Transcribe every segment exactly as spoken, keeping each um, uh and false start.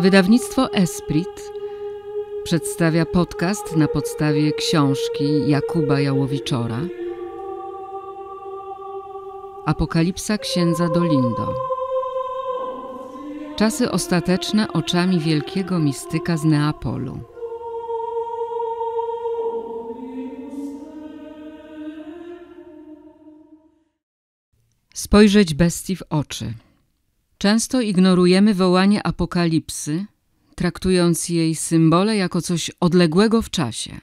Wydawnictwo Esprit przedstawia podcast na podstawie książki Jakuba Jałowiczora Apokalipsa księdza Dolindo. Czasy ostateczne oczami wielkiego mistyka z Neapolu. Spojrzeć bestii w oczy. Często ignorujemy wołanie apokalipsy, traktując jej symbole jako coś odległego w czasie.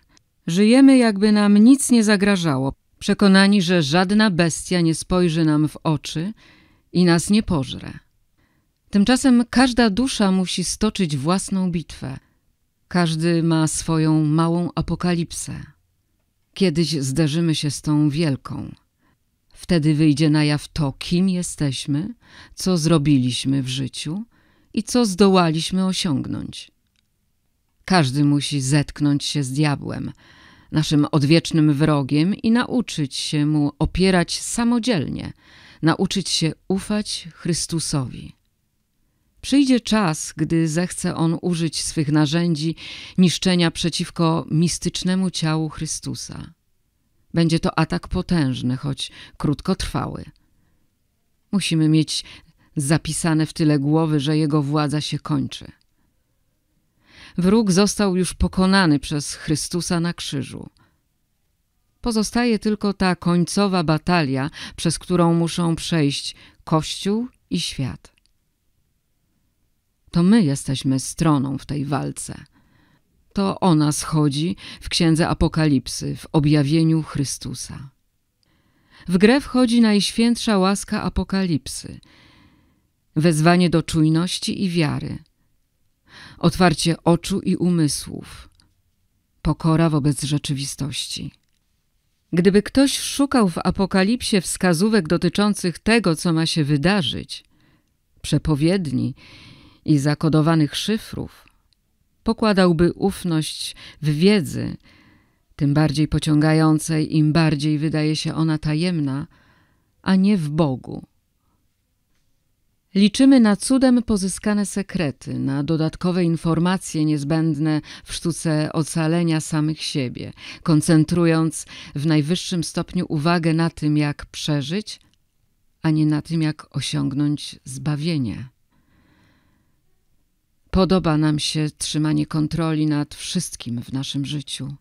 Żyjemy, jakby nam nic nie zagrażało, przekonani, że żadna bestia nie spojrzy nam w oczy i nas nie pożre. Tymczasem każda dusza musi stoczyć własną bitwę. Każdy ma swoją małą apokalipsę. Kiedyś zderzymy się z tą wielką. Wtedy wyjdzie na jaw to, kim jesteśmy, co zrobiliśmy w życiu i co zdołaliśmy osiągnąć. Każdy musi zetknąć się z diabłem, naszym odwiecznym wrogiem, i nauczyć się mu opierać samodzielnie, nauczyć się ufać Chrystusowi. Przyjdzie czas, gdy zechce on użyć swych narzędzi niszczenia przeciwko mistycznemu ciału Chrystusa. Będzie to atak potężny, choć krótkotrwały. Musimy mieć zapisane w tyle głowy, że jego władza się kończy. Wróg został już pokonany przez Chrystusa na krzyżu. Pozostaje tylko ta końcowa batalia, przez którą muszą przejść Kościół i świat. To my jesteśmy stroną w tej walce. To o nas chodzi w Księdze Apokalipsy, w objawieniu Chrystusa. W grę wchodzi najświętsza łaska Apokalipsy, wezwanie do czujności i wiary, otwarcie oczu i umysłów, pokora wobec rzeczywistości. Gdyby ktoś szukał w Apokalipsie wskazówek dotyczących tego, co ma się wydarzyć, przepowiedni i zakodowanych szyfrów, pokładałby ufność w wiedzy, tym bardziej pociągającej, im bardziej wydaje się ona tajemna, a nie w Bogu. Liczymy na cudem pozyskane sekrety, na dodatkowe informacje niezbędne w sztuce ocalenia samych siebie, koncentrując w najwyższym stopniu uwagę na tym, jak przeżyć, a nie na tym, jak osiągnąć zbawienie. Podoba nam się trzymanie kontroli nad wszystkim w naszym życiu.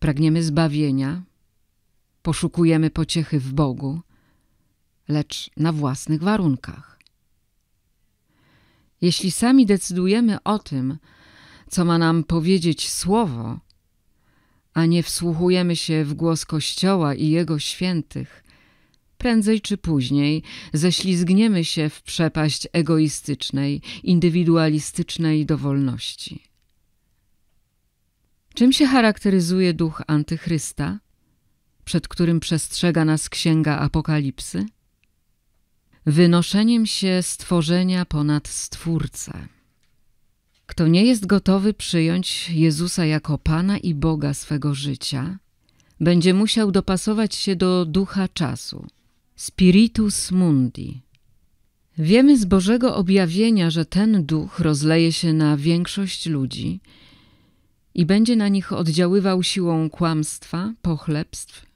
Pragniemy zbawienia, poszukujemy pociechy w Bogu, lecz na własnych warunkach. Jeśli sami decydujemy o tym, co ma nam powiedzieć Słowo, a nie wsłuchujemy się w głos Kościoła i jego świętych, prędzej czy później ześlizgniemy się w przepaść egoistycznej, indywidualistycznej dowolności. Czym się charakteryzuje duch Antychrysta, przed którym przestrzega nas Księga Apokalipsy? Wynoszeniem się stworzenia ponad Stwórcę. Kto nie jest gotowy przyjąć Jezusa jako Pana i Boga swego życia, będzie musiał dopasować się do ducha czasu. Spiritus Mundi. Wiemy z Bożego objawienia, że ten duch rozleje się na większość ludzi i będzie na nich oddziaływał siłą kłamstwa, pochlebstw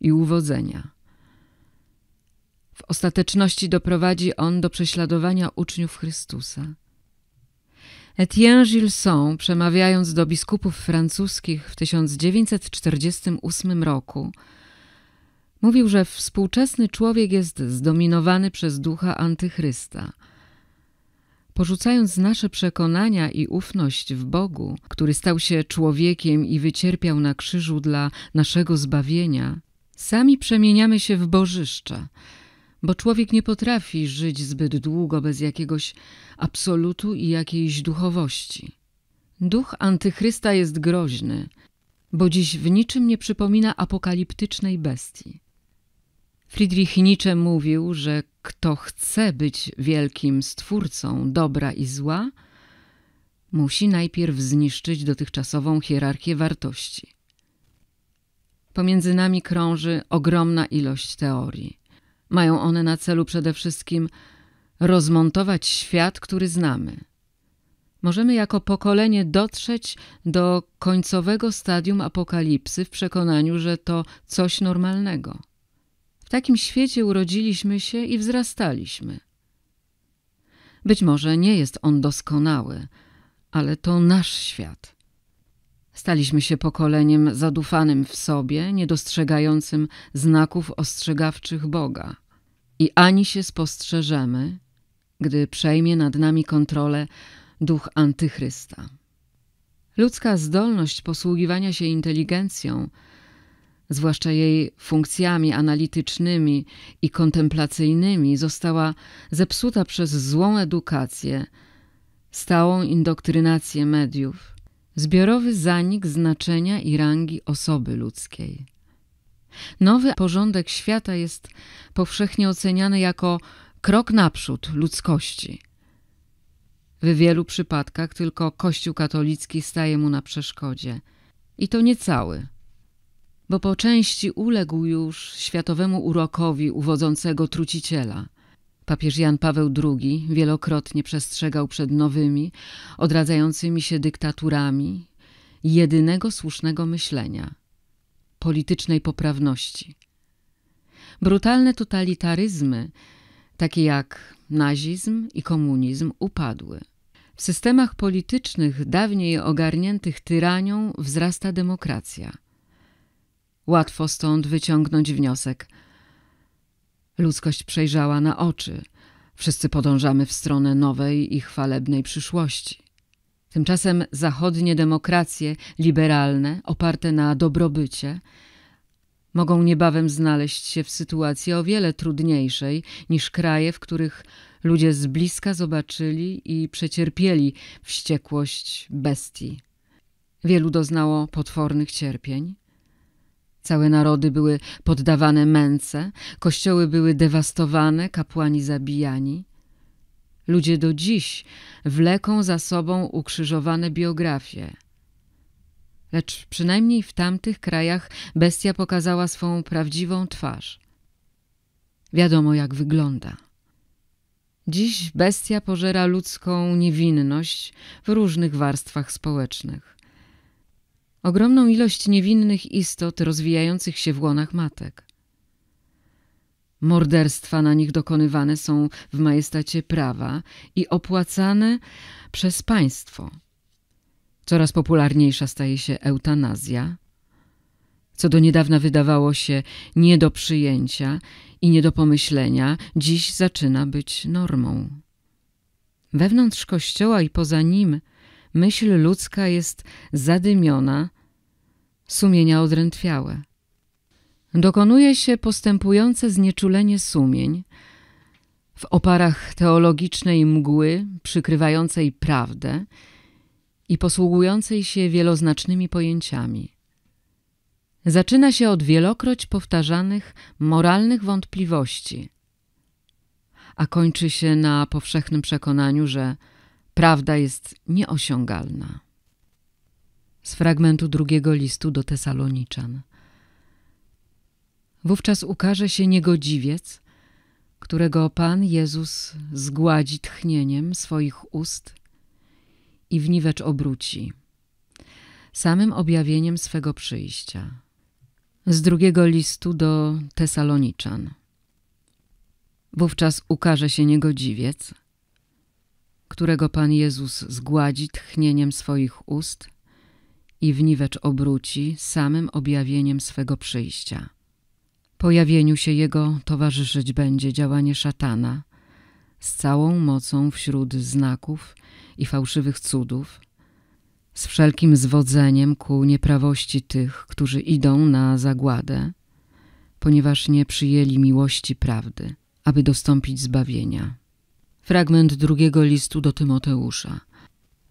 i uwodzenia. W ostateczności doprowadzi on do prześladowania uczniów Chrystusa. Etienne Gilson, przemawiając do biskupów francuskich w tysiąc dziewięćset czterdziestym ósmym roku, mówił, że współczesny człowiek jest zdominowany przez ducha Antychrysta. Porzucając nasze przekonania i ufność w Bogu, który stał się człowiekiem i wycierpiał na krzyżu dla naszego zbawienia, sami przemieniamy się w bożyszcza, bo człowiek nie potrafi żyć zbyt długo bez jakiegoś absolutu i jakiejś duchowości. Duch Antychrysta jest groźny, bo dziś w niczym nie przypomina apokaliptycznej bestii. Friedrich Nietzsche mówił, że kto chce być wielkim stwórcą dobra i zła, musi najpierw zniszczyć dotychczasową hierarchię wartości. Pomiędzy nami krąży ogromna ilość teorii. Mają one na celu przede wszystkim rozmontować świat, który znamy. możemy jako pokolenie dotrzeć do końcowego stadium apokalipsy w przekonaniu, że to coś normalnego. W takim świecie urodziliśmy się i wzrastaliśmy. Być może nie jest on doskonały, ale to nasz świat. Staliśmy się pokoleniem zadufanym w sobie, niedostrzegającym znaków ostrzegawczych Boga. I ani się spostrzeżemy, gdy przejmie nad nami kontrolę duch Antychrysta. Ludzka zdolność posługiwania się inteligencją, zwłaszcza jej funkcjami analitycznymi i kontemplacyjnymi, została zepsuta przez złą edukację, stałą indoktrynację mediów, zbiorowy zanik znaczenia i rangi osoby ludzkiej. Nowy porządek świata jest powszechnie oceniany jako krok naprzód ludzkości. W wielu przypadkach tylko Kościół katolicki staje mu na przeszkodzie. I to nie cały, bo po części uległ już światowemu urokowi uwodzącego truciciela. Papież Jan Paweł drugi wielokrotnie przestrzegał przed nowymi, odradzającymi się dyktaturami jedynego słusznego myślenia, politycznej poprawności. Brutalne totalitaryzmy, takie jak nazizm i komunizm, upadły. W systemach politycznych dawniej ogarniętych tyranią wzrasta demokracja. Łatwo stąd wyciągnąć wniosek. Ludzkość przejrzała na oczy. Wszyscy podążamy w stronę nowej i chwalebnej przyszłości. Tymczasem zachodnie demokracje liberalne, oparte na dobrobycie, mogą niebawem znaleźć się w sytuacji o wiele trudniejszej niż kraje, w których ludzie z bliska zobaczyli i przecierpieli wściekłość bestii. Wielu doznało potwornych cierpień. Całe narody były poddawane męce, kościoły były dewastowane, kapłani zabijani. Ludzie do dziś wleką za sobą ukrzyżowane biografie. Lecz przynajmniej w tamtych krajach bestia pokazała swą prawdziwą twarz. Wiadomo, jak wygląda. Dziś bestia pożera ludzką niewinność w różnych warstwach społecznych. Ogromną ilość niewinnych istot rozwijających się w łonach matek. Morderstwa na nich dokonywane są w majestacie prawa i opłacane przez państwo. Coraz popularniejsza staje się eutanazja, co do niedawna wydawało się nie do przyjęcia i nie do pomyślenia, dziś zaczyna być normą. Wewnątrz Kościoła i poza nim myśl ludzka jest zadymiona, sumienia odrętwiałe. Dokonuje się postępujące znieczulenie sumień w oparach teologicznej mgły przykrywającej prawdę i posługującej się wieloznacznymi pojęciami. Zaczyna się od wielokroć powtarzanych moralnych wątpliwości, a kończy się na powszechnym przekonaniu, że prawda jest nieosiągalna. Z fragmentu drugiego listu do Tesaloniczan. Wówczas ukaże się niegodziwiec, którego Pan Jezus zgładzi tchnieniem swoich ust i wniwecz obróci, samym objawieniem swego przyjścia. Z drugiego listu do Tesaloniczan. Wówczas ukaże się niegodziwiec, którego Pan Jezus zgładzi tchnieniem swoich ust i wniwecz obróci, samym objawieniem swego przyjścia. Pojawieniu się Jego towarzyszyć będzie działanie szatana z całą mocą wśród znaków i fałszywych cudów, z wszelkim zwodzeniem ku nieprawości tych, którzy idą na zagładę, ponieważ nie przyjęli miłości prawdy, aby dostąpić zbawienia. Fragment drugiego listu do Tymoteusza.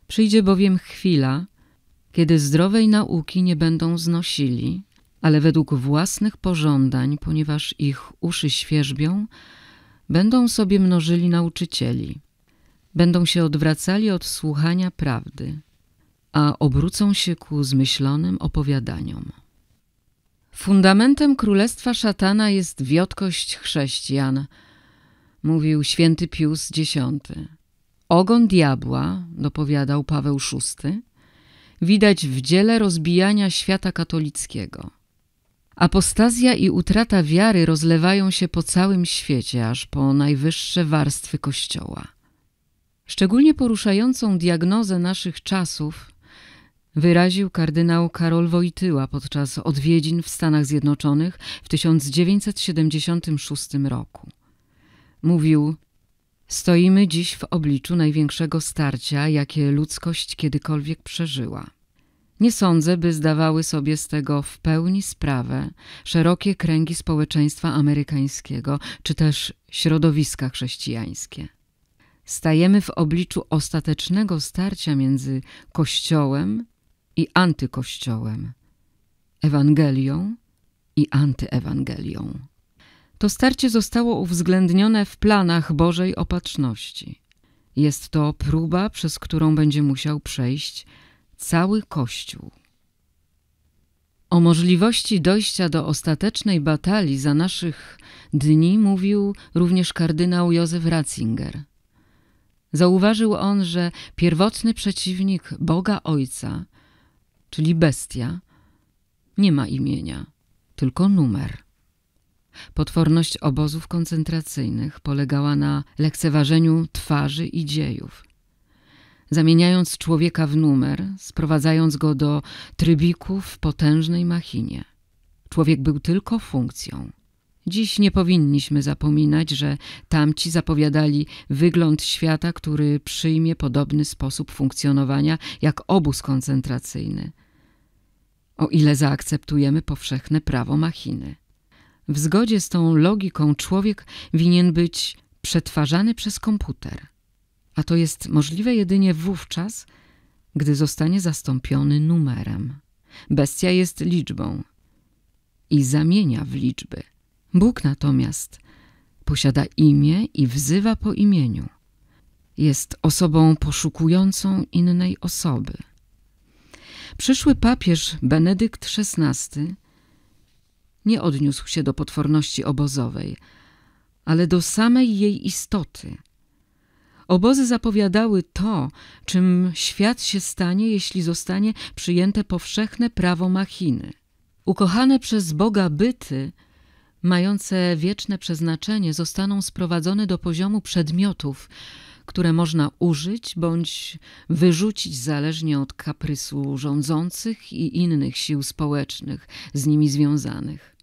Przyjdzie bowiem chwila, kiedy zdrowej nauki nie będą znosili, ale według własnych pożądań, ponieważ ich uszy świerzbią, będą sobie mnożyli nauczycieli. Będą się odwracali od słuchania prawdy, a obrócą się ku zmyślonym opowiadaniom. Fundamentem królestwa szatana jest wiotkość chrześcijan, mówił święty Pius dziesiąty. Ogon diabła, dopowiadał Paweł szósty, widać w dziele rozbijania świata katolickiego. Apostazja i utrata wiary rozlewają się po całym świecie, aż po najwyższe warstwy Kościoła. Szczególnie poruszającą diagnozę naszych czasów wyraził kardynał Karol Wojtyła podczas odwiedzin w Stanach Zjednoczonych w tysiąc dziewięćset siedemdziesiątym szóstym roku. Mówił: stoimy dziś w obliczu największego starcia, jakie ludzkość kiedykolwiek przeżyła. Nie sądzę, by zdawały sobie z tego w pełni sprawę szerokie kręgi społeczeństwa amerykańskiego czy też środowiska chrześcijańskie. Stajemy w obliczu ostatecznego starcia między Kościołem i antykościołem, Ewangelią i antyewangelią. To starcie zostało uwzględnione w planach Bożej Opatrzności. Jest to próba, przez którą będzie musiał przejść cały Kościół. O możliwości dojścia do ostatecznej batalii za naszych dni mówił również kardynał Józef Ratzinger. Zauważył on, że pierwotny przeciwnik Boga Ojca, czyli bestia, nie ma imienia, tylko numer. Potworność obozów koncentracyjnych polegała na lekceważeniu twarzy i dziejów. Zamieniając człowieka w numer, sprowadzając go do trybiku w potężnej machinie. Człowiek był tylko funkcją. Dziś nie powinniśmy zapominać, że tamci zapowiadali wygląd świata, który przyjmie podobny sposób funkcjonowania jak obóz koncentracyjny, o ile zaakceptujemy powszechne prawo machiny. W zgodzie z tą logiką człowiek winien być przetwarzany przez komputer, a to jest możliwe jedynie wówczas, gdy zostanie zastąpiony numerem. Bestia jest liczbą i zamienia w liczby. Bóg natomiast posiada imię i wzywa po imieniu. Jest osobą poszukującą innej osoby. Przyszły papież Benedykt szesnasty nie odniósł się do potworności obozowej, ale do samej jej istoty. Obozy zapowiadały to, czym świat się stanie, jeśli zostanie przyjęte powszechne prawo machiny. Ukochane przez Boga byty, mające wieczne przeznaczenie, zostaną sprowadzone do poziomu przedmiotów, które można użyć bądź wyrzucić zależnie od kaprysu rządzących i innych sił społecznych z nimi związanych.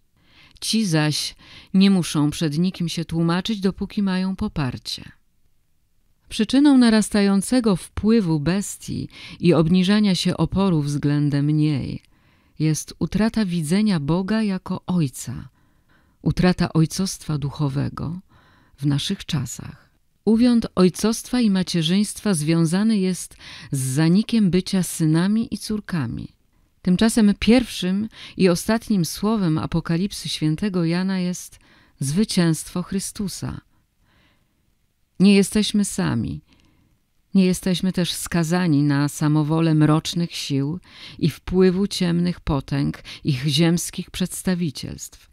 Ci zaś nie muszą przed nikim się tłumaczyć, dopóki mają poparcie. Przyczyną narastającego wpływu bestii i obniżania się oporu względem niej jest utrata widzenia Boga jako Ojca, utrata ojcostwa duchowego w naszych czasach. Uwiąd ojcostwa i macierzyństwa związany jest z zanikiem bycia synami i córkami. Tymczasem pierwszym i ostatnim słowem Apokalipsy świętego Jana jest zwycięstwo Chrystusa. Nie jesteśmy sami, nie jesteśmy też skazani na samowolę mrocznych sił i wpływu ciemnych potęg ich ziemskich przedstawicielstw.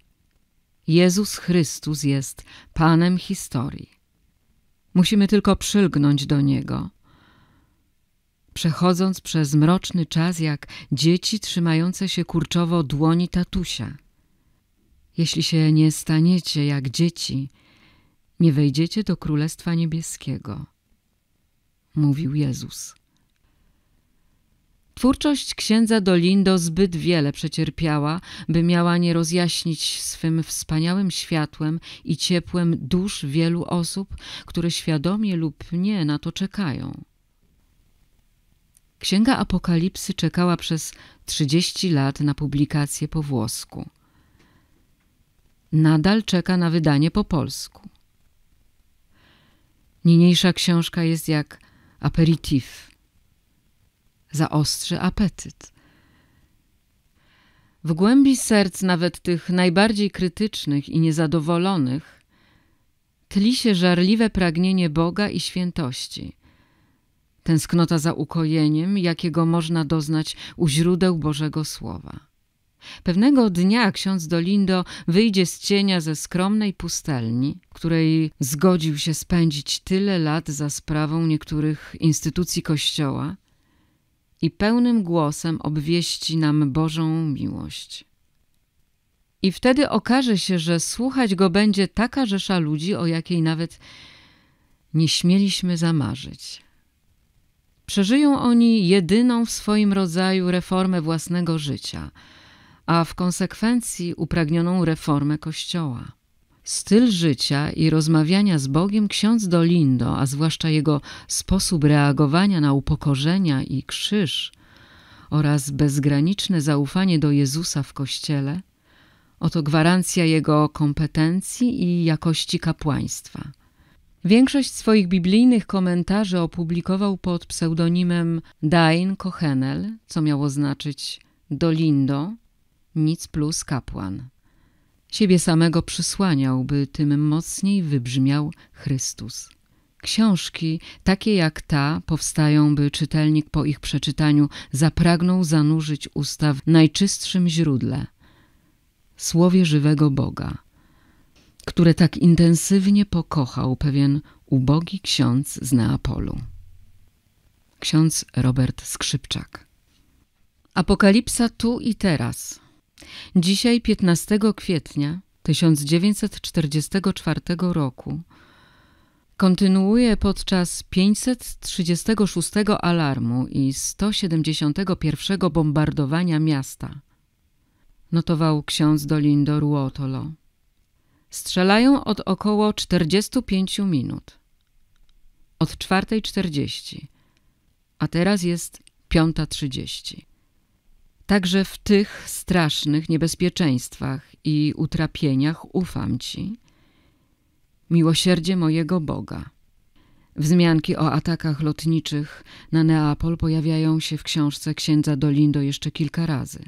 Jezus Chrystus jest Panem historii. Musimy tylko przylgnąć do Niego, przechodząc przez mroczny czas jak dzieci trzymające się kurczowo dłoni tatusia. Jeśli się nie staniecie jak dzieci, nie wejdziecie do Królestwa Niebieskiego, mówił Jezus. Twórczość księdza Dolindo zbyt wiele przecierpiała, by miała nie rozjaśnić swym wspaniałym światłem i ciepłem dusz wielu osób, które świadomie lub nie na to czekają. Księga Apokalipsy czekała przez trzydzieści lat na publikację po włosku. Nadal czeka na wydanie po polsku. Niniejsza książka jest jak aperitif. Zaostrzy apetyt. W głębi serc nawet tych najbardziej krytycznych i niezadowolonych tli się żarliwe pragnienie Boga i świętości. Tęsknota za ukojeniem, jakiego można doznać u źródeł Bożego Słowa. Pewnego dnia ksiądz Dolindo wyjdzie z cienia ze skromnej pustelni, której zgodził się spędzić tyle lat za sprawą niektórych instytucji Kościoła, i pełnym głosem obwieści nam Bożą miłość. I wtedy okaże się, że słuchać go będzie taka rzesza ludzi, o jakiej nawet nie śmieliśmy zamarzyć. Przeżyją oni jedyną w swoim rodzaju reformę własnego życia, a w konsekwencji upragnioną reformę Kościoła. Styl życia i rozmawiania z Bogiem ksiądz Dolindo, a zwłaszcza jego sposób reagowania na upokorzenia i krzyż oraz bezgraniczne zaufanie do Jezusa w Kościele, oto gwarancja jego kompetencji i jakości kapłaństwa. Większość swoich biblijnych komentarzy opublikował pod pseudonimem Dain Kochenel, co miało znaczyć Dolindo, nic plus kapłan. Siebie samego przysłaniał, by tym mocniej wybrzmiał Chrystus. Książki, takie jak ta, powstają, by czytelnik po ich przeczytaniu zapragnął zanurzyć usta w najczystszym źródle – Słowie żywego Boga, które tak intensywnie pokochał pewien ubogi ksiądz z Neapolu. Ksiądz Robert Skrzypczak. Apokalipsa tu i teraz. Dzisiaj, piętnastego kwietnia tysiąc dziewięćset czterdziestego czwartego roku, kontynuuje podczas pięćset trzydziestego szóstego alarmu i sto siedemdziesiątego pierwszego bombardowania miasta, notował ksiądz Dolindo Ruotolo. Strzelają od około czterdziestu pięciu minut, od czwartej czterdzieści, a teraz jest piąta trzydzieści. Także w tych strasznych niebezpieczeństwach i utrapieniach ufam Ci, miłosierdzie mojego Boga. Wzmianki o atakach lotniczych na Neapol pojawiają się w książce księdza Dolindo jeszcze kilka razy.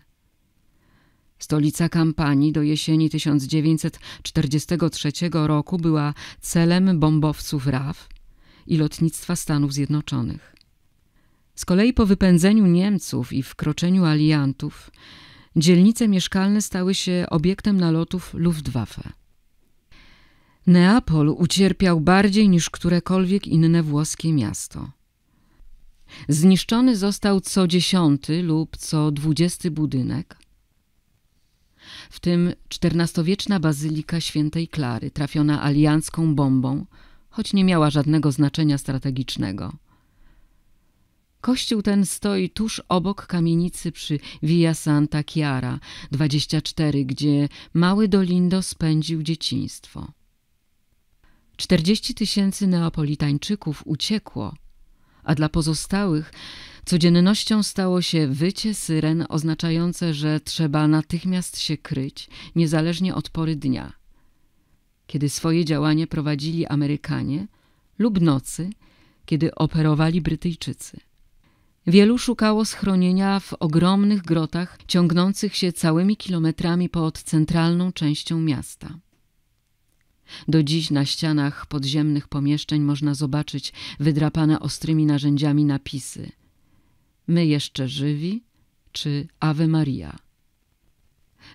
Stolica Kampanii do jesieni tysiąc dziewięćset czterdziestego trzeciego roku była celem bombowców R A F i lotnictwa Stanów Zjednoczonych. Z kolei po wypędzeniu Niemców i wkroczeniu aliantów dzielnice mieszkalne stały się obiektem nalotów Luftwaffe. Neapol ucierpiał bardziej niż którekolwiek inne włoskie miasto. Zniszczony został co dziesiąty lub co dwudziesty budynek, w tym czternastowieczna bazylika Świętej Klary, trafiona aliancką bombą, choć nie miała żadnego znaczenia strategicznego. Kościół ten stoi tuż obok kamienicy przy Via Santa Chiara dwadzieścia cztery, gdzie mały Dolindo spędził dzieciństwo. czterdzieści tysięcy Neapolitańczyków uciekło, a dla pozostałych codziennością stało się wycie syren oznaczające, że trzeba natychmiast się kryć, niezależnie od pory dnia, kiedy swoje działanie prowadzili Amerykanie, lub nocy, kiedy operowali Brytyjczycy. Wielu szukało schronienia w ogromnych grotach ciągnących się całymi kilometrami pod centralną częścią miasta. Do dziś na ścianach podziemnych pomieszczeń można zobaczyć wydrapane ostrymi narzędziami napisy „My jeszcze żywi” czy „Ave Maria”.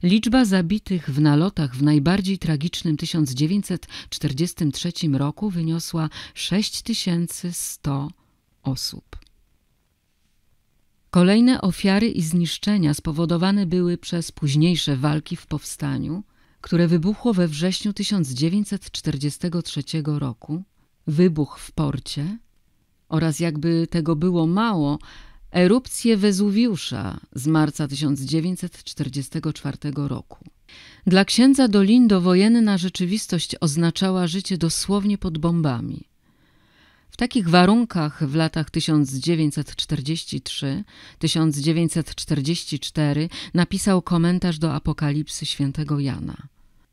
Liczba zabitych w nalotach w najbardziej tragicznym tysiąc dziewięćset czterdziestym trzecim roku wyniosła sześć tysięcy sto osób. Kolejne ofiary i zniszczenia spowodowane były przez późniejsze walki w powstaniu, które wybuchło we wrześniu tysiąc dziewięćset czterdziestego trzeciego roku, wybuch w porcie oraz, jakby tego było mało, erupcję Wezuwiusza z marca tysiąc dziewięćset czterdziestego czwartego roku. Dla księdza Dolindo wojenna rzeczywistość oznaczała życie dosłownie pod bombami. W takich warunkach w latach tysiąc dziewięćset czterdziestym trzecim do tysiąc dziewięćset czterdziestego czwartego napisał komentarz do Apokalipsy Świętego Jana.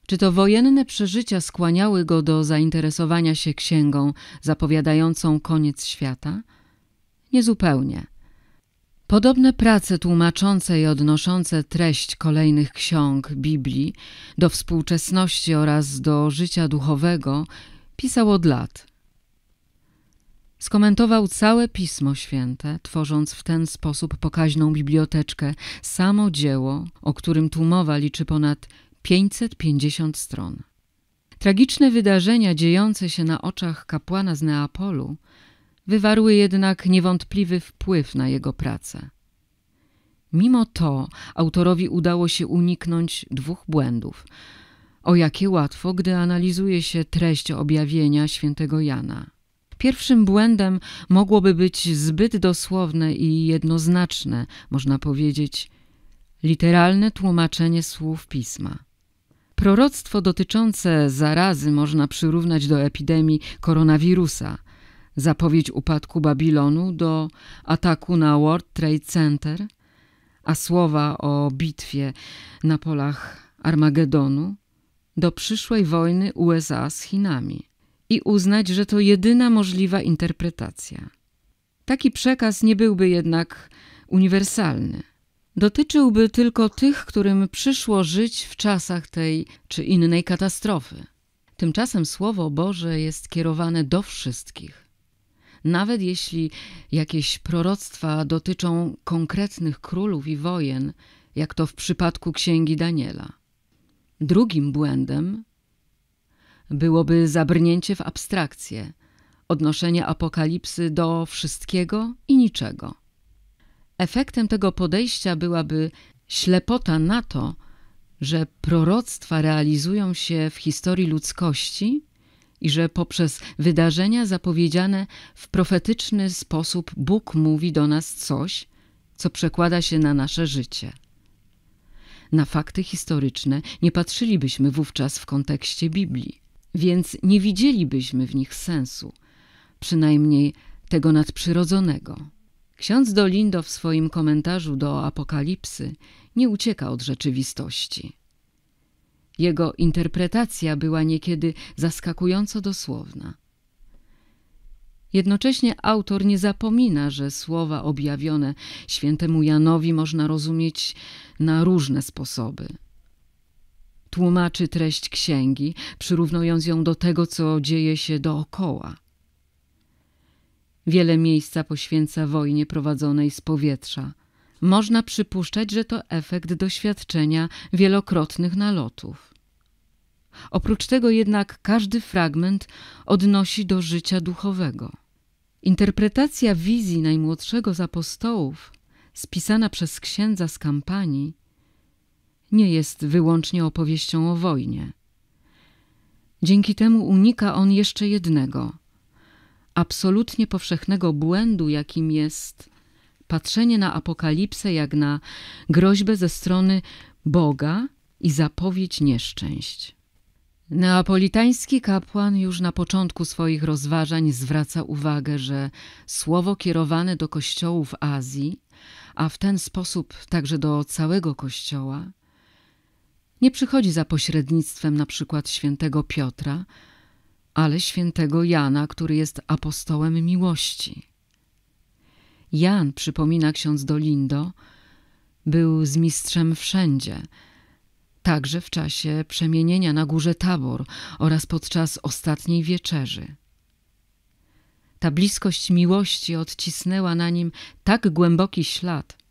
Czy to wojenne przeżycia skłaniały go do zainteresowania się księgą zapowiadającą koniec świata? Niezupełnie. Podobne prace tłumaczące i odnoszące treść kolejnych ksiąg Biblii do współczesności oraz do życia duchowego pisał od lat. Skomentował całe Pismo Święte, tworząc w ten sposób pokaźną biblioteczkę, samo dzieło, o którym tu mowa, liczy ponad pięćset pięćdziesiąt stron. Tragiczne wydarzenia dziejące się na oczach kapłana z Neapolu wywarły jednak niewątpliwy wpływ na jego pracę. Mimo to autorowi udało się uniknąć dwóch błędów, o jakie łatwo, gdy analizuje się treść objawienia świętego Jana. Pierwszym błędem mogłoby być zbyt dosłowne i jednoznaczne, można powiedzieć, literalne tłumaczenie słów Pisma. Proroctwo dotyczące zarazy można przyrównać do epidemii koronawirusa, zapowiedź upadku Babilonu do ataku na World Trade Center, a słowa o bitwie na polach Armagedonu do przyszłej wojny U S A z Chinami i uznać, że to jedyna możliwa interpretacja. Taki przekaz nie byłby jednak uniwersalny. Dotyczyłby tylko tych, którym przyszło żyć w czasach tej czy innej katastrofy. Tymczasem Słowo Boże jest kierowane do wszystkich. Nawet jeśli jakieś proroctwa dotyczą konkretnych królów i wojen, jak to w przypadku Księgi Daniela. Drugim błędem byłoby zabrnięcie w abstrakcję, odnoszenie Apokalipsy do wszystkiego i niczego. Efektem tego podejścia byłaby ślepota na to, że proroctwa realizują się w historii ludzkości i że poprzez wydarzenia zapowiedziane w profetyczny sposób Bóg mówi do nas coś, co przekłada się na nasze życie. Na fakty historyczne nie patrzylibyśmy wówczas w kontekście Biblii, więc nie widzielibyśmy w nich sensu, przynajmniej tego nadprzyrodzonego. Ksiądz Dolindo w swoim komentarzu do Apokalipsy nie ucieka od rzeczywistości. Jego interpretacja była niekiedy zaskakująco dosłowna. Jednocześnie autor nie zapomina, że słowa objawione świętemu Janowi można rozumieć na różne sposoby. Tłumaczy treść księgi, przyrównując ją do tego, co dzieje się dookoła. Wiele miejsca poświęca wojnie prowadzonej z powietrza. Można przypuszczać, że to efekt doświadczenia wielokrotnych nalotów. Oprócz tego jednak każdy fragment odnosi do życia duchowego. Interpretacja wizji najmłodszego z apostołów, spisana przez księdza z Kampanii, nie jest wyłącznie opowieścią o wojnie. Dzięki temu unika on jeszcze jednego, absolutnie powszechnego błędu, jakim jest patrzenie na Apokalipsę jak na groźbę ze strony Boga i zapowiedź nieszczęść. Neapolitański kapłan już na początku swoich rozważań zwraca uwagę, że słowo kierowane do kościołów Azji, a w ten sposób także do całego kościoła, nie przychodzi za pośrednictwem na przykład świętego Piotra, ale świętego Jana, który jest apostołem miłości. Jan, przypomina ksiądz Dolindo, był z mistrzem wszędzie, także w czasie przemienienia na górze Tabor oraz podczas ostatniej wieczerzy. Ta bliskość miłości odcisnęła na nim tak głęboki ślad,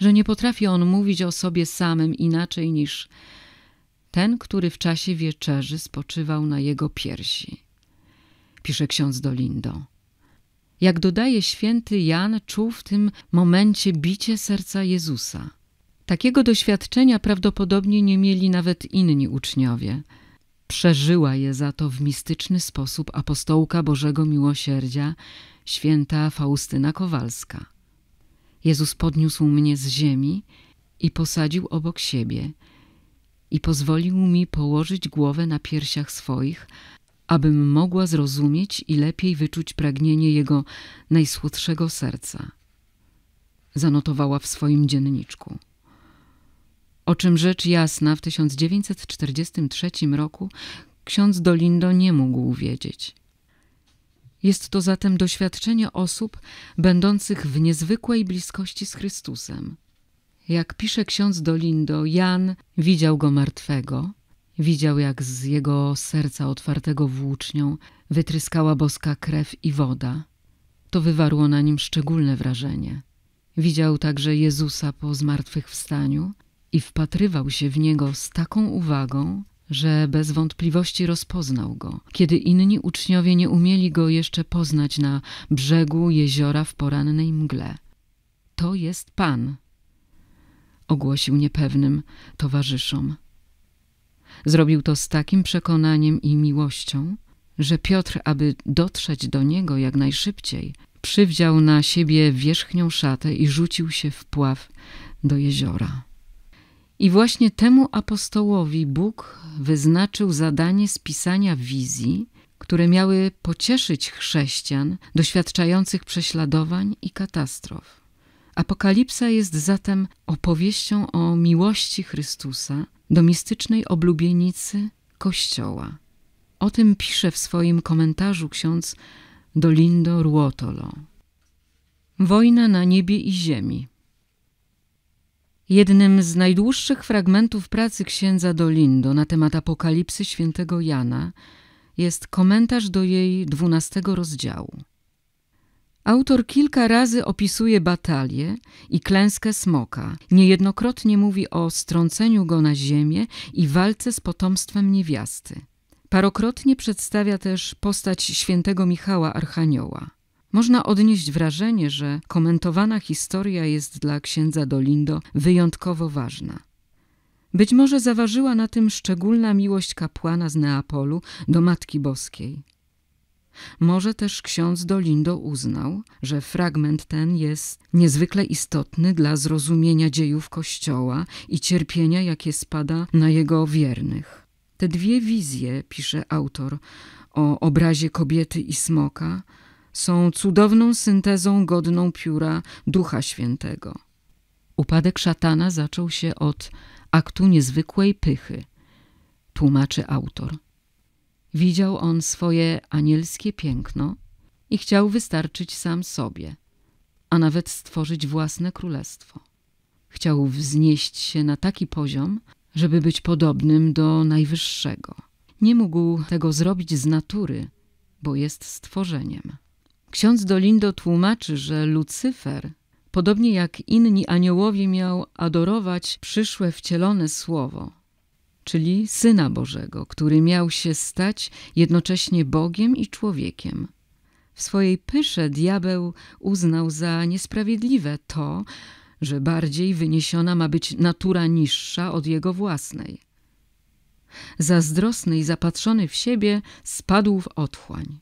że nie potrafi on mówić o sobie samym inaczej niż ten, który w czasie wieczerzy spoczywał na jego piersi, pisze ksiądz Dolindo. Jak dodaje święty Jan, czuł w tym momencie bicie serca Jezusa. Takiego doświadczenia prawdopodobnie nie mieli nawet inni uczniowie. Przeżyła je za to w mistyczny sposób apostołka Bożego Miłosierdzia, święta Faustyna Kowalska. Jezus podniósł mnie z ziemi i posadził obok siebie i pozwolił mi położyć głowę na piersiach swoich, abym mogła zrozumieć i lepiej wyczuć pragnienie Jego najsłodszego serca. Zanotowała w swoim dzienniczku. O czym rzecz jasna w tysiąc dziewięćset czterdziestym trzecim roku ksiądz Dolindo nie mógł wiedzieć. Jest to zatem doświadczenie osób będących w niezwykłej bliskości z Chrystusem. Jak pisze ksiądz Dolindo, Jan widział go martwego, widział jak z jego serca otwartego włócznią wytryskała boska krew i woda, to wywarło na nim szczególne wrażenie. Widział także Jezusa po zmartwychwstaniu i wpatrywał się w Niego z taką uwagą, że bez wątpliwości rozpoznał Go, kiedy inni uczniowie nie umieli Go jeszcze poznać na brzegu jeziora w porannej mgle. To jest Pan, ogłosił niepewnym towarzyszom. Zrobił to z takim przekonaniem i miłością, że Piotr, aby dotrzeć do Niego jak najszybciej, przywdział na siebie wierzchnią szatę i rzucił się w pław do jeziora. I właśnie temu apostołowi Bóg wyznaczył zadanie spisania wizji, które miały pocieszyć chrześcijan doświadczających prześladowań i katastrof. Apokalipsa jest zatem opowieścią o miłości Chrystusa do mistycznej oblubienicy Kościoła. O tym pisze w swoim komentarzu ksiądz Dolindo Ruotolo. Wojna na niebie i ziemi. Jednym z najdłuższych fragmentów pracy księdza Dolindo na temat Apokalipsy świętego Jana jest komentarz do jej dwunastego rozdziału. Autor kilka razy opisuje batalię i klęskę smoka. Niejednokrotnie mówi o strąceniu go na ziemię i walce z potomstwem niewiasty. Parokrotnie przedstawia też postać świętego Michała Archanioła. Można odnieść wrażenie, że komentowana historia jest dla księdza Dolindo wyjątkowo ważna. Być może zaważyła na tym szczególna miłość kapłana z Neapolu do Matki Boskiej. Może też ksiądz Dolindo uznał, że fragment ten jest niezwykle istotny dla zrozumienia dziejów Kościoła i cierpienia, jakie spada na jego wiernych. Te dwie wizje, pisze autor, o obrazie kobiety i smoka, są cudowną syntezą godną pióra Ducha Świętego. Upadek szatana zaczął się od aktu niezwykłej pychy, tłumaczy autor. Widział on swoje anielskie piękno i chciał wystarczyć sam sobie, a nawet stworzyć własne królestwo. Chciał wznieść się na taki poziom, żeby być podobnym do Najwyższego. Nie mógł tego zrobić z natury, bo jest stworzeniem. Ksiądz Dolindo tłumaczy, że Lucyfer, podobnie jak inni aniołowie, miał adorować przyszłe wcielone słowo, czyli Syna Bożego, który miał się stać jednocześnie Bogiem i człowiekiem. W swojej pysze diabeł uznał za niesprawiedliwe to, że bardziej wyniesiona ma być natura niższa od jego własnej. Zazdrosny i zapatrzony w siebie spadł w otchłań.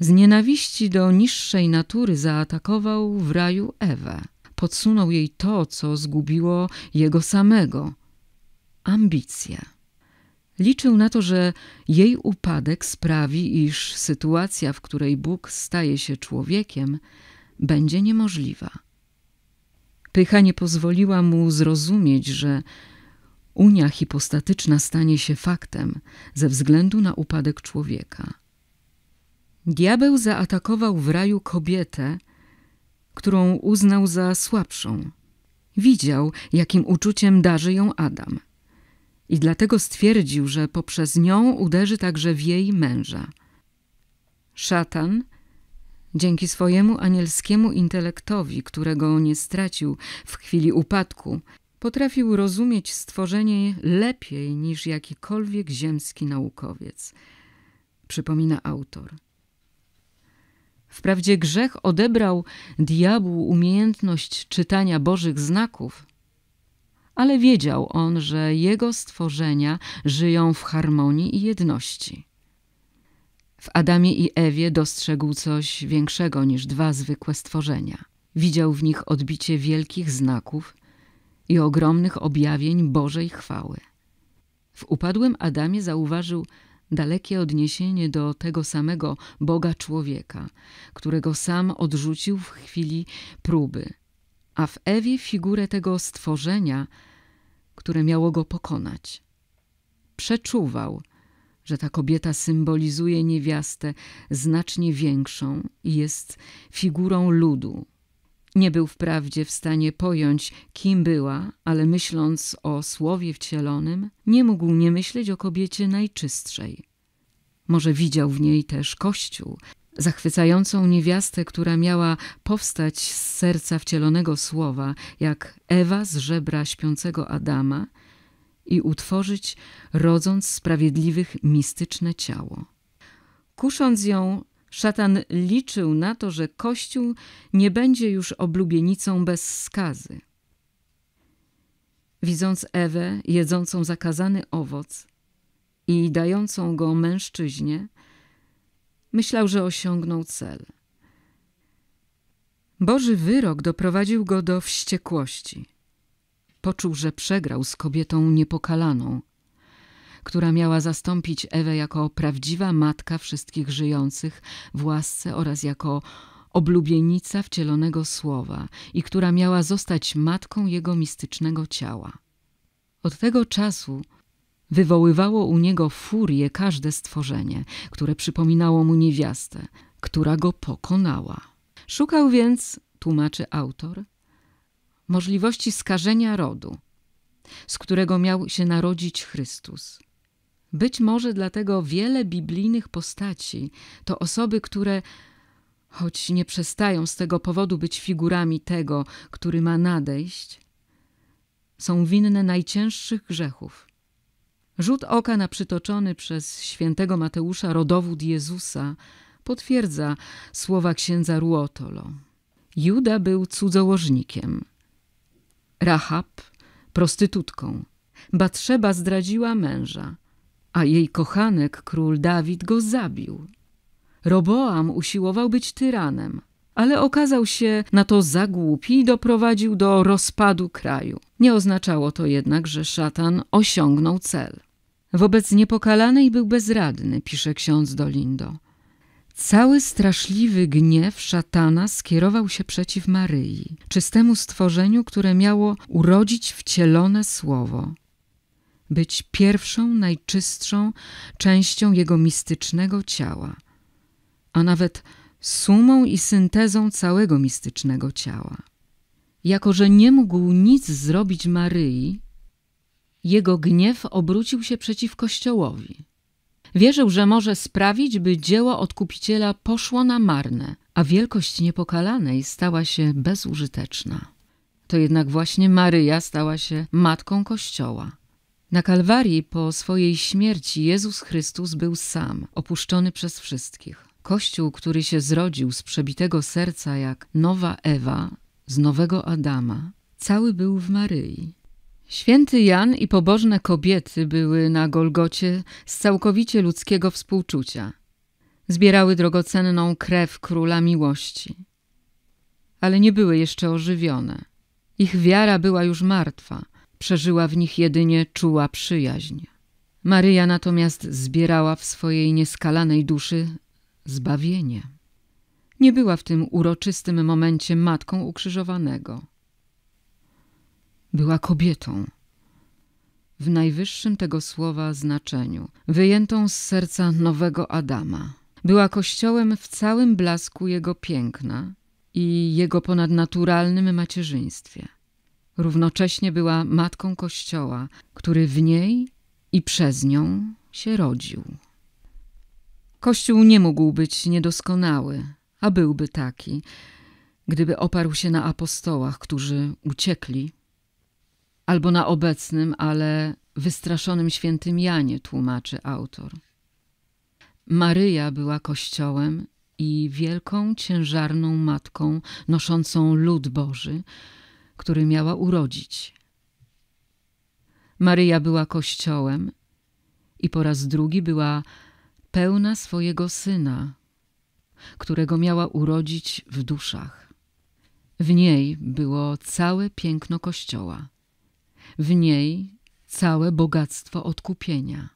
Z nienawiści do niższej natury zaatakował w raju Ewę. Podsunął jej to, co zgubiło jego samego – ambicje. Liczył na to, że jej upadek sprawi, iż sytuacja, w której Bóg staje się człowiekiem, będzie niemożliwa. Pycha nie pozwoliła mu zrozumieć, że unia hipostatyczna stanie się faktem ze względu na upadek człowieka. Diabeł zaatakował w raju kobietę, którą uznał za słabszą. Widział, jakim uczuciem darzy ją Adam. I dlatego stwierdził, że poprzez nią uderzy także w jej męża. Szatan, dzięki swojemu anielskiemu intelektowi, którego nie stracił w chwili upadku, potrafił rozumieć stworzenie lepiej niż jakikolwiek ziemski naukowiec, przypomina autor. Wprawdzie grzech odebrał diabłu umiejętność czytania Bożych znaków, ale wiedział on, że jego stworzenia żyją w harmonii i jedności. W Adamie i Ewie dostrzegł coś większego niż dwa zwykłe stworzenia. Widział w nich odbicie wielkich znaków i ogromnych objawień Bożej chwały. W upadłym Adamie zauważył dalekie odniesienie do tego samego Boga człowieka, którego sam odrzucił w chwili próby, a w Ewie figurę tego stworzenia, które miało go pokonać. Przeczuwał, że ta kobieta symbolizuje niewiastę znacznie większą i jest figurą ludu. Nie był wprawdzie w stanie pojąć, kim była, ale myśląc o słowie wcielonym, nie mógł nie myśleć o kobiecie najczystszej. Może widział w niej też Kościół, zachwycającą niewiastę, która miała powstać z serca wcielonego słowa, jak Ewa z żebra śpiącego Adama, i utworzyć, rodząc sprawiedliwych, mistyczne ciało. Kusząc ją, szatan liczył na to, że Kościół nie będzie już oblubienicą bez skazy. Widząc Ewę jedzącą zakazany owoc i dającą go mężczyźnie, myślał, że osiągnął cel. Boży wyrok doprowadził go do wściekłości. Poczuł, że przegrał z kobietą niepokalaną, która miała zastąpić Ewę jako prawdziwa matka wszystkich żyjących w łasce oraz jako oblubienica wcielonego słowa i która miała zostać matką jego mistycznego ciała. Od tego czasu wywoływało u niego furię każde stworzenie, które przypominało mu niewiastę, która go pokonała. Szukał więc, tłumaczy autor, możliwości skażenia rodu, z którego miał się narodzić Chrystus. Być może dlatego wiele biblijnych postaci to osoby, które, choć nie przestają z tego powodu być figurami tego, który ma nadejść, są winne najcięższych grzechów. Rzut oka na przytoczony przez świętego Mateusza rodowód Jezusa potwierdza słowa księdza Ruotolo. Juda był cudzołożnikiem, Rahab prostytutką, Batszeba zdradziła męża, a jej kochanek król Dawid go zabił. Roboam usiłował być tyranem, ale okazał się na to za głupi i doprowadził do rozpadu kraju. Nie oznaczało to jednak, że szatan osiągnął cel. Wobec niepokalanej był bezradny, pisze ksiądz Dolindo. Cały straszliwy gniew szatana skierował się przeciw Maryi, czystemu stworzeniu, które miało urodzić wcielone słowo, być pierwszą, najczystszą częścią jego mistycznego ciała, a nawet sumą i syntezą całego mistycznego ciała. Jako że nie mógł nic zrobić Maryi, jego gniew obrócił się przeciw Kościołowi. Wierzył, że może sprawić, by dzieło Odkupiciela poszło na marne, a wielkość Niepokalanej stała się bezużyteczna. To jednak właśnie Maryja stała się matką Kościoła. Na Kalwarii po swojej śmierci Jezus Chrystus był sam, opuszczony przez wszystkich. Kościół, który się zrodził z przebitego serca jak nowa Ewa, z nowego Adama, cały był w Maryi. Święty Jan i pobożne kobiety były na Golgocie z całkowicie ludzkiego współczucia. Zbierały drogocenną krew Króla Miłości. Ale nie były jeszcze ożywione. Ich wiara była już martwa. Przeżyła w nich jedynie czuła przyjaźń. Maryja natomiast zbierała w swojej nieskalanej duszy zbawienie. Nie była w tym uroczystym momencie matką ukrzyżowanego. Była kobietą, w najwyższym tego słowa znaczeniu, wyjętą z serca nowego Adama. Była Kościołem w całym blasku jego piękna i jego ponadnaturalnym macierzyństwie. Równocześnie była matką Kościoła, który w niej i przez nią się rodził. Kościół nie mógł być niedoskonały, a byłby taki, gdyby oparł się na apostołach, którzy uciekli, albo na obecnym, ale wystraszonym świętym Janie, tłumaczy autor. Maryja była Kościołem i wielką, ciężarną matką noszącą lud Boży, który miała urodzić. Maryja była Kościołem i po raz drugi była pełna swojego Syna, którego miała urodzić w duszach. W niej było całe piękno Kościoła. W niej całe bogactwo odkupienia.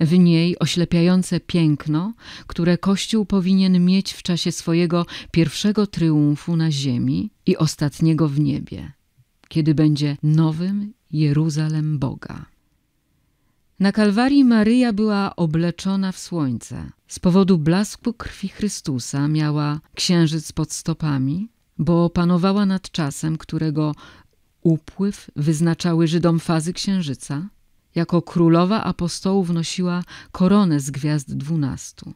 W niej oślepiające piękno, które Kościół powinien mieć w czasie swojego pierwszego triumfu na ziemi i ostatniego w niebie, kiedy będzie nowym Jeruzalem Boga. Na Kalwarii Maryja była obleczona w słońce. Z powodu blasku krwi Chrystusa miała księżyc pod stopami, bo panowała nad czasem, którego upływ wyznaczały Żydom fazy księżyca. Jako królowa apostołów nosiła koronę z gwiazd dwunastu.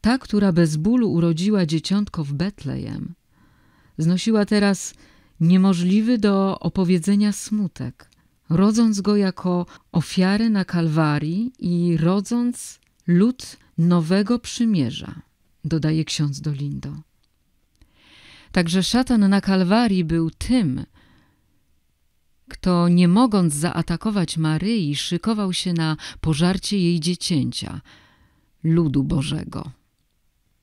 ta, która bez bólu urodziła dzieciątko w Betlejem, znosiła teraz niemożliwy do opowiedzenia smutek, rodząc go jako ofiarę na Kalwarii i rodząc lud nowego przymierza, dodaje ksiądz Dolindo. Także szatan na Kalwarii był tym, kto nie mogąc zaatakować Maryi, szykował się na pożarcie jej dziecięcia, ludu Bożego.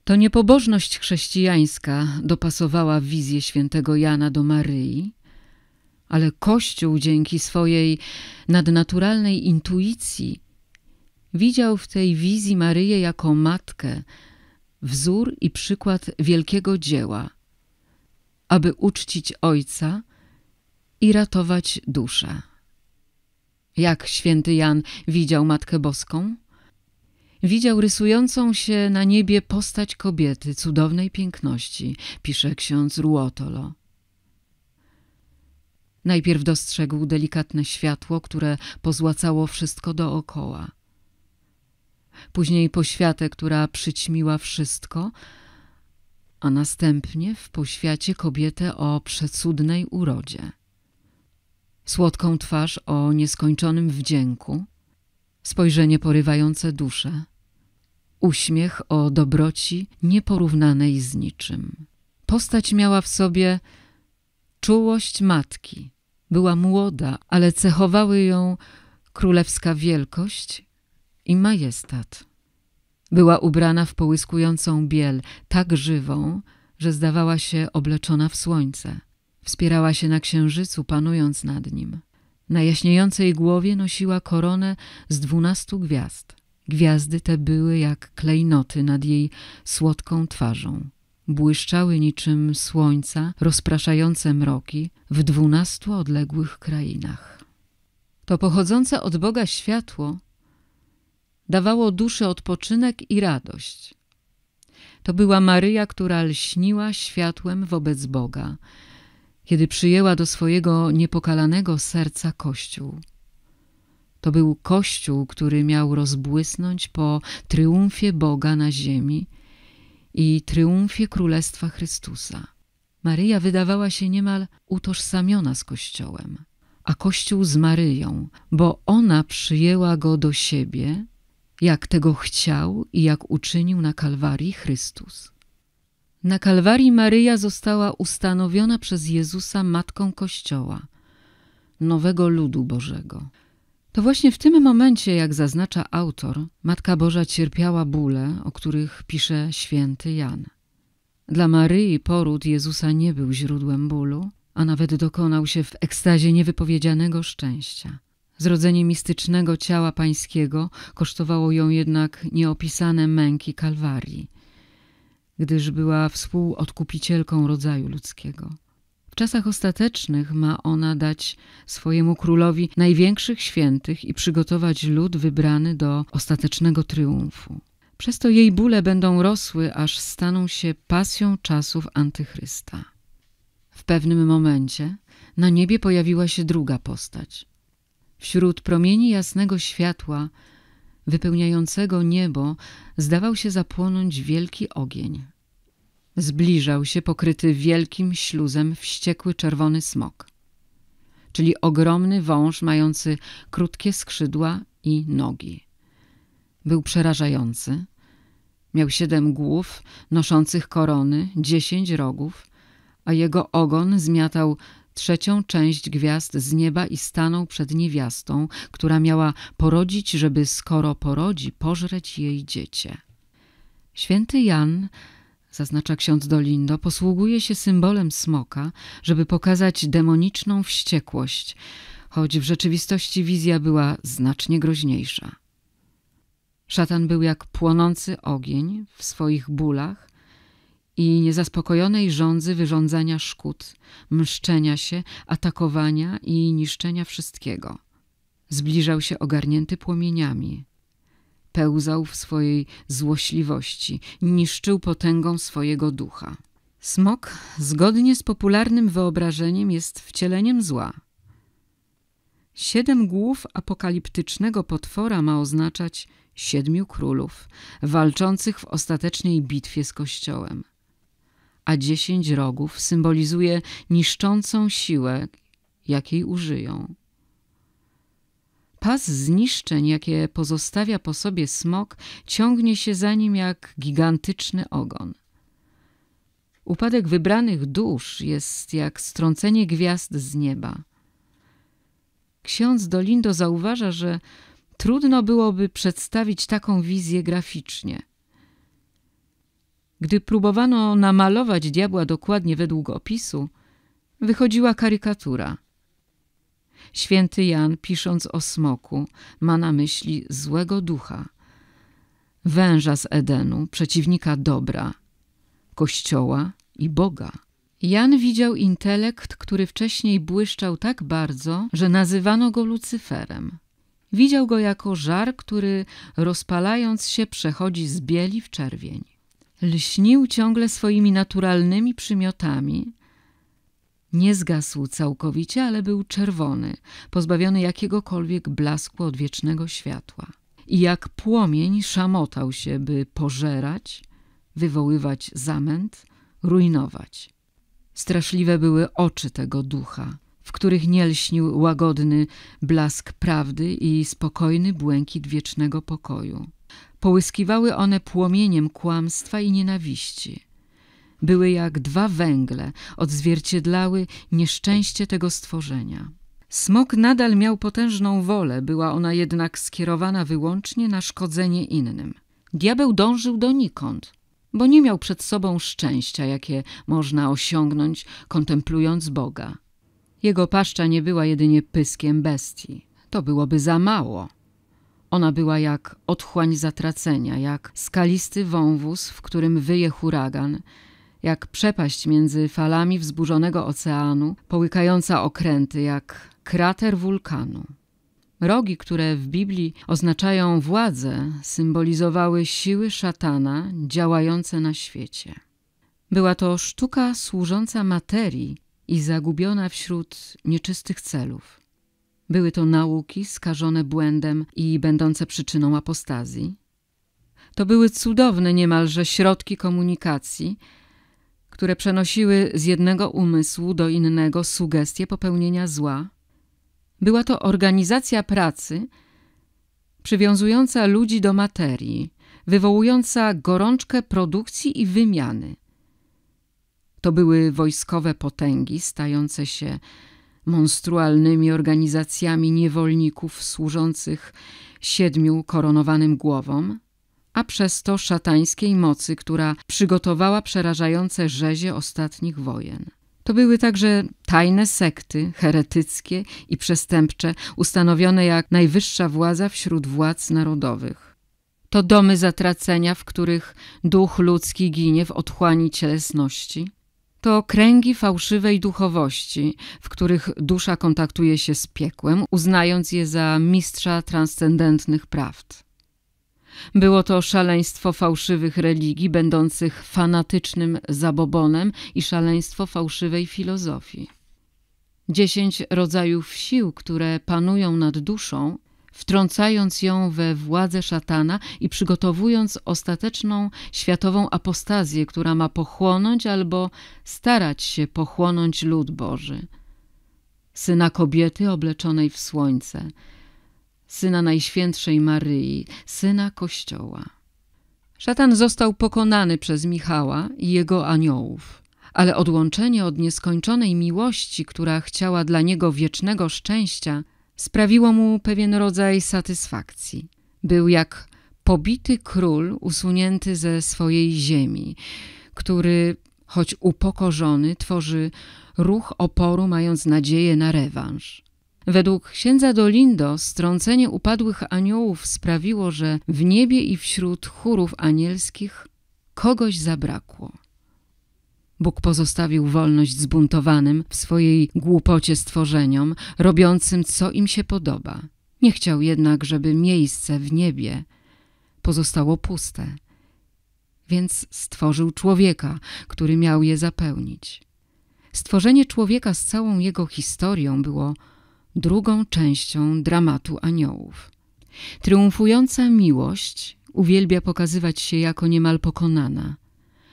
To niepobożność chrześcijańska dopasowała wizję świętego Jana do Maryi, ale Kościół dzięki swojej nadnaturalnej intuicji widział w tej wizji Maryję jako matkę, wzór i przykład wielkiego dzieła, aby uczcić Ojca i ratować duszę. Jak święty Jan widział Matkę Boską? Widział rysującą się na niebie postać kobiety cudownej piękności, pisze ksiądz Ruotolo. Najpierw dostrzegł delikatne światło, które pozłacało wszystko dookoła. Później poświatę, która przyćmiła wszystko, a następnie w poświacie kobietę o przecudnej urodzie. Słodką twarz o nieskończonym wdzięku, spojrzenie porywające duszę, uśmiech o dobroci nieporównanej z niczym. Postać miała w sobie czułość matki. Była młoda, ale cechowały ją królewska wielkość i majestat. Była ubrana w połyskującą biel, tak żywą, że zdawała się obleczona w słońce. Wspierała się na księżycu, panując nad nim. Na jaśniejącej głowie nosiła koronę z dwunastu gwiazd. Gwiazdy te były jak klejnoty nad jej słodką twarzą. Błyszczały niczym słońca rozpraszające mroki w dwunastu odległych krainach. To pochodzące od Boga światło dawało duszy odpoczynek i radość. To była Maryja, która lśniła światłem wobec Boga, kiedy przyjęła do swojego niepokalanego serca Kościół. To był Kościół, który miał rozbłysnąć po triumfie Boga na ziemi i triumfie Królestwa Chrystusa. Maryja wydawała się niemal utożsamiona z Kościołem, a Kościół z Maryją, bo ona przyjęła go do siebie, jak tego chciał i jak uczynił na Kalwarii Chrystus. Na Kalwarii Maryja została ustanowiona przez Jezusa Matką Kościoła, nowego ludu Bożego. To właśnie w tym momencie, jak zaznacza autor, Matka Boża cierpiała bóle, o których pisze święty Jan. Dla Maryi poród Jezusa nie był źródłem bólu, a nawet dokonał się w ekstazie niewypowiedzianego szczęścia. Zrodzenie mistycznego ciała pańskiego kosztowało ją jednak nieopisane męki Kalwarii, gdyż była współodkupicielką rodzaju ludzkiego. W czasach ostatecznych ma ona dać swojemu królowi największych świętych i przygotować lud wybrany do ostatecznego triumfu. Przez to jej bóle będą rosły, aż staną się pasją czasów Antychrysta. W pewnym momencie na niebie pojawiła się druga postać. Wśród promieni jasnego światła wypełniającego niebo zdawał się zapłonąć wielki ogień. Zbliżał się pokryty wielkim śluzem wściekły czerwony smok, czyli ogromny wąż mający krótkie skrzydła i nogi. Był przerażający. Miał siedem głów noszących korony, dziesięć rogów, a jego ogon zmiatał trzecią część gwiazd z nieba i stanął przed niewiastą, która miała porodzić, żeby skoro porodzi, pożreć jej dziecię. Święty Jan, zaznacza ksiądz Dolindo, posługuje się symbolem smoka, żeby pokazać demoniczną wściekłość, choć w rzeczywistości wizja była znacznie groźniejsza. Szatan był jak płonący ogień w swoich bólach i niezaspokojonej żądzy wyrządzania szkód, mszczenia się, atakowania i niszczenia wszystkiego. Zbliżał się ogarnięty płomieniami, pełzał w swojej złośliwości, niszczył potęgą swojego ducha. Smok, zgodnie z popularnym wyobrażeniem, jest wcieleniem zła. Siedem głów apokaliptycznego potwora ma oznaczać siedmiu królów walczących w ostatecznej bitwie z Kościołem, a dziesięć rogów symbolizuje niszczącą siłę, jakiej użyją. Pas zniszczeń, jakie pozostawia po sobie smok, ciągnie się za nim jak gigantyczny ogon. Upadek wybranych dusz jest jak strącenie gwiazd z nieba. Ksiądz Dolindo zauważa, że trudno byłoby przedstawić taką wizję graficznie. Gdy próbowano namalować diabła dokładnie według opisu, wychodziła karykatura. Święty Jan, pisząc o smoku, ma na myśli złego ducha, węża z Edenu, przeciwnika dobra, Kościoła i Boga. Jan widział intelekt, który wcześniej błyszczał tak bardzo, że nazywano go Lucyferem. Widział go jako żar, który rozpalając się przechodzi z bieli w czerwień. Lśnił ciągle swoimi naturalnymi przymiotami. Nie zgasł całkowicie, ale był czerwony, pozbawiony jakiegokolwiek blasku odwiecznego światła. I jak płomień szamotał się, by pożerać, wywoływać zamęt, rujnować. Straszliwe były oczy tego ducha, w których nie lśnił łagodny blask prawdy i spokojny błękit wiecznego pokoju. Połyskiwały one płomieniem kłamstwa i nienawiści. Były jak dwa węgle, odzwierciedlały nieszczęście tego stworzenia. Smok nadal miał potężną wolę, była ona jednak skierowana wyłącznie na szkodzenie innym. Diabeł dążył donikąd, bo nie miał przed sobą szczęścia, jakie można osiągnąć, kontemplując Boga. Jego paszcza nie była jedynie pyskiem bestii. To byłoby za mało. Ona była jak otchłań zatracenia, jak skalisty wąwóz, w którym wyje huragan, jak przepaść między falami wzburzonego oceanu, połykająca okręty, jak krater wulkanu. Rogi, które w Biblii oznaczają władzę, symbolizowały siły szatana działające na świecie. Była to sztuka służąca materii i zagubiona wśród nieczystych celów. Były to nauki skażone błędem i będące przyczyną apostazji. To były cudowne niemalże środki komunikacji, które przenosiły z jednego umysłu do innego sugestie popełnienia zła. Była to organizacja pracy przywiązująca ludzi do materii, wywołująca gorączkę produkcji i wymiany. To były wojskowe potęgi stające się monstrualnymi organizacjami niewolników służących siedmiu koronowanym głowom, a przez to szatańskiej mocy, która przygotowała przerażające rzezie ostatnich wojen. To były także tajne sekty, heretyckie i przestępcze, ustanowione jak najwyższa władza wśród władz narodowych. To domy zatracenia, w których duch ludzki ginie w otchłani cielesności. To kręgi fałszywej duchowości, w których dusza kontaktuje się z piekłem, uznając je za mistrza transcendentnych prawd. Było to szaleństwo fałszywych religii, będących fanatycznym zabobonem i szaleństwo fałszywej filozofii. Dziesięć rodzajów sił, które panują nad duszą, wtrącając ją we władzę szatana i przygotowując ostateczną światową apostazję, która ma pochłonąć albo starać się pochłonąć lud Boży. Syna kobiety obleczonej w słońce, Syna Najświętszej Maryi, Syna Kościoła. Szatan został pokonany przez Michała i jego aniołów, ale odłączenie od nieskończonej miłości, która chciała dla niego wiecznego szczęścia, sprawiło mu pewien rodzaj satysfakcji. Był jak pobity król usunięty ze swojej ziemi, który, choć upokorzony, tworzy ruch oporu, mając nadzieję na rewanż. Według księdza Dolindo strącenie upadłych aniołów sprawiło, że w niebie i wśród chórów anielskich kogoś zabrakło. Bóg pozostawił wolność zbuntowanym w swojej głupocie stworzeniom, robiącym co im się podoba. Nie chciał jednak, żeby miejsce w niebie pozostało puste, więc stworzył człowieka, który miał je zapełnić. Stworzenie człowieka z całą jego historią było drugą częścią dramatu aniołów. Triumfująca miłość uwielbia pokazywać się jako niemal pokonana,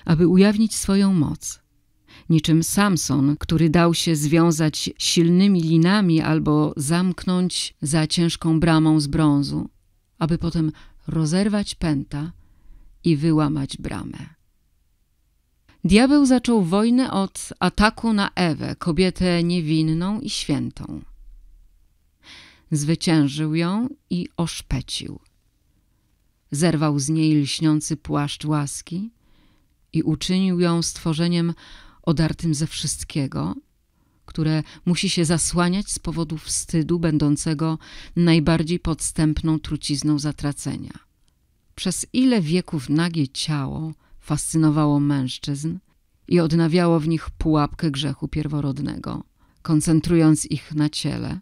aby ujawnić swoją moc. Niczym Samson, który dał się związać silnymi linami albo zamknąć za ciężką bramą z brązu, aby potem rozerwać pęta i wyłamać bramę. Diabeł zaczął wojnę od ataku na Ewę, kobietę niewinną i świętą. Zwyciężył ją i oszpecił. Zerwał z niej lśniący płaszcz łaski i uczynił ją stworzeniem odartym ze wszystkiego, które musi się zasłaniać z powodu wstydu będącego najbardziej podstępną trucizną zatracenia. Przez ile wieków nagie ciało fascynowało mężczyzn i odnawiało w nich pułapkę grzechu pierworodnego, koncentrując ich na ciele,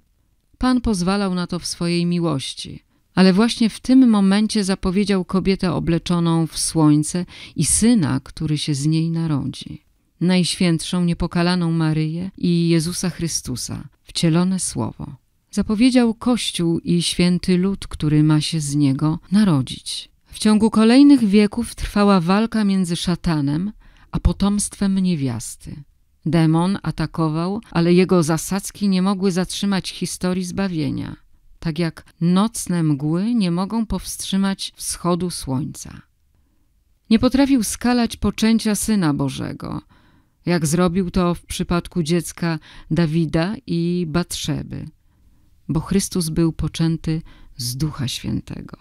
Pan pozwalał na to w swojej miłości, ale właśnie w tym momencie zapowiedział kobietę obleczoną w słońce i syna, który się z niej narodzi. Najświętszą, niepokalaną Maryję i Jezusa Chrystusa, wcielone Słowo. Zapowiedział Kościół i święty lud, który ma się z niego narodzić. W ciągu kolejnych wieków trwała walka między szatanem a potomstwem niewiasty. Demon atakował, ale jego zasadzki nie mogły zatrzymać historii zbawienia, tak jak nocne mgły nie mogą powstrzymać wschodu słońca. Nie potrafił skalać poczęcia Syna Bożego, jak zrobił to w przypadku dziecka Dawida i Batszeby, bo Chrystus był poczęty z Ducha Świętego.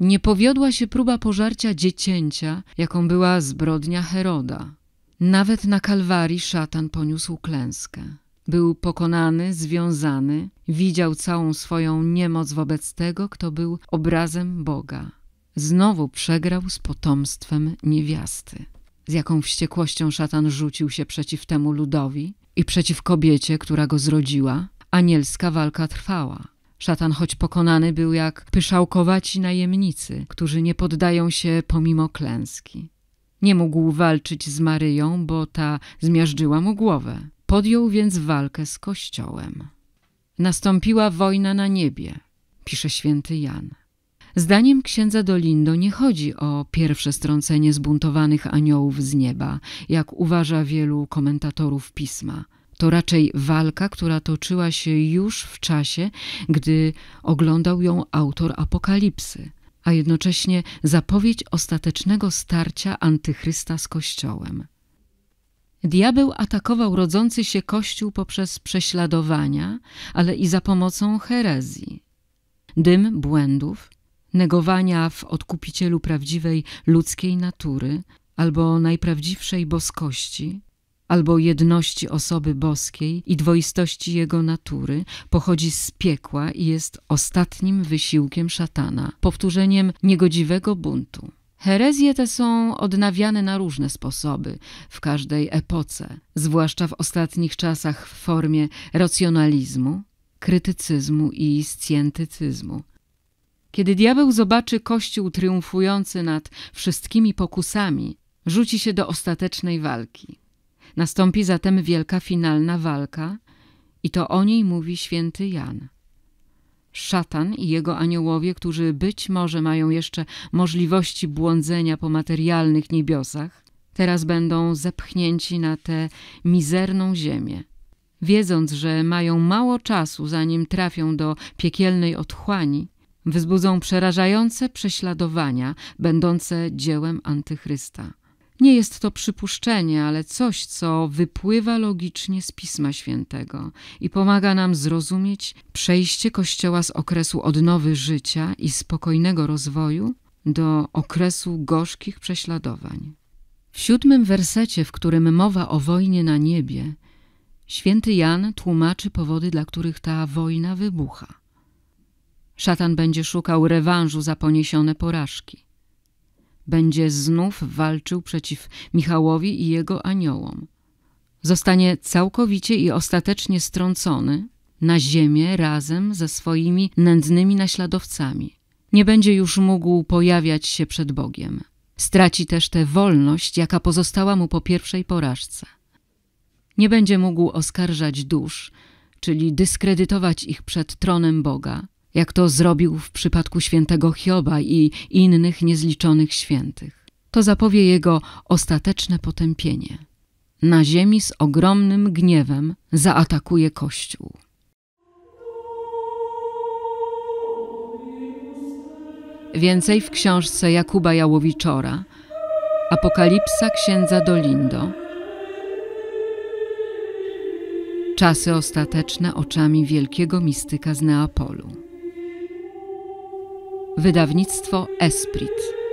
Nie powiodła się próba pożarcia dziecięcia, jaką była zbrodnia Heroda. Nawet na Kalwarii szatan poniósł klęskę. Był pokonany, związany, widział całą swoją niemoc wobec tego, kto był obrazem Boga. Znowu przegrał z potomstwem niewiasty. Z jaką wściekłością szatan rzucił się przeciw temu ludowi i przeciw kobiecie, która go zrodziła, anielska walka trwała. Szatan, choć pokonany, był jak pyszałkowaci najemnicy, którzy nie poddają się pomimo klęski. Nie mógł walczyć z Maryją, bo ta zmiażdżyła mu głowę. Podjął więc walkę z Kościołem. Nastąpiła wojna na niebie, pisze święty Jan. Zdaniem księdza Dolindo nie chodzi o pierwsze strącenie zbuntowanych aniołów z nieba, jak uważa wielu komentatorów pisma. To raczej walka, która toczyła się już w czasie, gdy oglądał ją autor Apokalipsy, a jednocześnie zapowiedź ostatecznego starcia Antychrysta z Kościołem. Diabeł atakował rodzący się Kościół poprzez prześladowania, ale i za pomocą herezji. Dym błędów, negowania w odkupicielu prawdziwej ludzkiej natury albo najprawdziwszej boskości, albo jedności osoby boskiej i dwoistości jego natury pochodzi z piekła i jest ostatnim wysiłkiem szatana, powtórzeniem niegodziwego buntu. Herezje te są odnawiane na różne sposoby, w każdej epoce, zwłaszcza w ostatnich czasach w formie racjonalizmu, krytycyzmu i scjentycyzmu. Kiedy diabeł zobaczy Kościół triumfujący nad wszystkimi pokusami, rzuci się do ostatecznej walki. Nastąpi zatem wielka finalna walka i to o niej mówi święty Jan. Szatan i jego aniołowie, którzy być może mają jeszcze możliwości błądzenia po materialnych niebiosach, teraz będą zepchnięci na tę mizerną ziemię. Wiedząc, że mają mało czasu, zanim trafią do piekielnej otchłani, wzbudzą przerażające prześladowania będące dziełem Antychrysta. Nie jest to przypuszczenie, ale coś, co wypływa logicznie z Pisma Świętego i pomaga nam zrozumieć przejście Kościoła z okresu odnowy życia i spokojnego rozwoju do okresu gorzkich prześladowań. W siódmym wersecie, w którym mowa o wojnie na niebie, święty Jan tłumaczy powody, dla których ta wojna wybucha. Szatan będzie szukał rewanżu za poniesione porażki. Będzie znów walczył przeciw Michałowi i jego aniołom. Zostanie całkowicie i ostatecznie strącony na ziemię razem ze swoimi nędznymi naśladowcami. Nie będzie już mógł pojawiać się przed Bogiem. Straci też tę wolność, jaka pozostała mu po pierwszej porażce. Nie będzie mógł oskarżać dusz, czyli dyskredytować ich przed tronem Boga, jak to zrobił w przypadku świętego Hioba i innych niezliczonych świętych. To zapowie jego ostateczne potępienie. Na ziemi z ogromnym gniewem zaatakuje Kościół. Więcej w książce Jakuba Jałowiczora, Apokalipsa księdza Dolindo. Czasy ostateczne oczami wielkiego mistyka z Neapolu. Wydawnictwo Esprit.